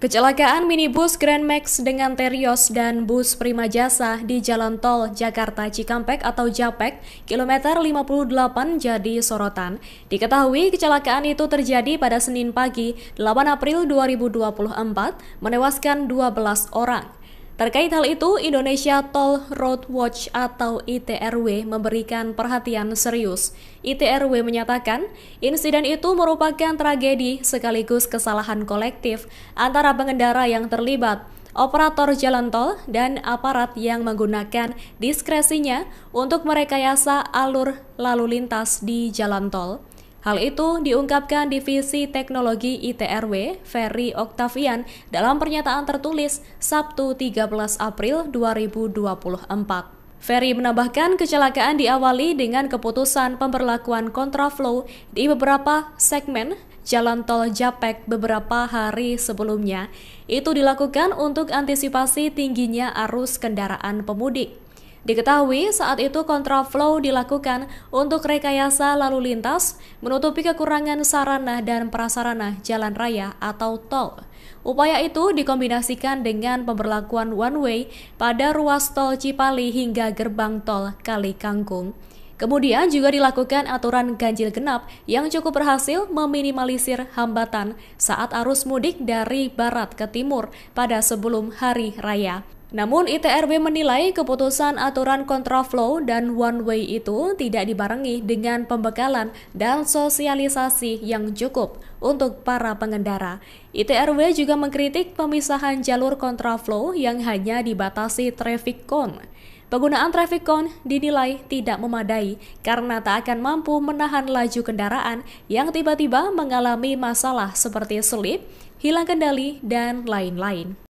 Kecelakaan minibus Gran Max dengan Terios dan bus Primajasa di Jalan Tol Jakarta Cikampek atau Japek, kilometer 58 jadi sorotan. Diketahui kecelakaan itu terjadi pada Senin pagi 8 April 2024, menewaskan 12 orang. Terkait hal itu, Indonesia Toll Road Watch atau ITRW memberikan perhatian serius. ITRW menyatakan, insiden itu merupakan tragedi sekaligus kesalahan kolektif antara pengendara yang terlibat, operator jalan tol, dan aparat yang menggunakan diskresinya untuk merekayasa alur lalu lintas di jalan tol. Hal itu diungkapkan Divisi Teknologi ITRW, Ferry Oktavian, dalam pernyataan tertulis Sabtu 13 April 2024. Ferry menambahkan kecelakaan diawali dengan keputusan pemberlakuan kontraflow di beberapa segmen Jalan Tol Japek beberapa hari sebelumnya. Itu dilakukan untuk antisipasi tingginya arus kendaraan pemudik. Diketahui saat itu kontraflow dilakukan untuk rekayasa lalu lintas menutupi kekurangan sarana dan prasarana jalan raya atau tol. Upaya itu dikombinasikan dengan pemberlakuan one way pada ruas tol Cipali hingga gerbang tol Kali Kangkung. Kemudian juga dilakukan aturan ganjil genap yang cukup berhasil meminimalisir hambatan saat arus mudik dari barat ke timur pada sebelum hari raya. Namun ITRW menilai keputusan aturan kontraflow dan one way itu tidak dibarengi dengan pembekalan dan sosialisasi yang cukup untuk para pengendara. ITRW juga mengkritik pemisahan jalur kontraflow yang hanya dibatasi traffic cone. Penggunaan traffic cone dinilai tidak memadai karena tak akan mampu menahan laju kendaraan yang tiba-tiba mengalami masalah seperti selip, hilang kendali, dan lain-lain.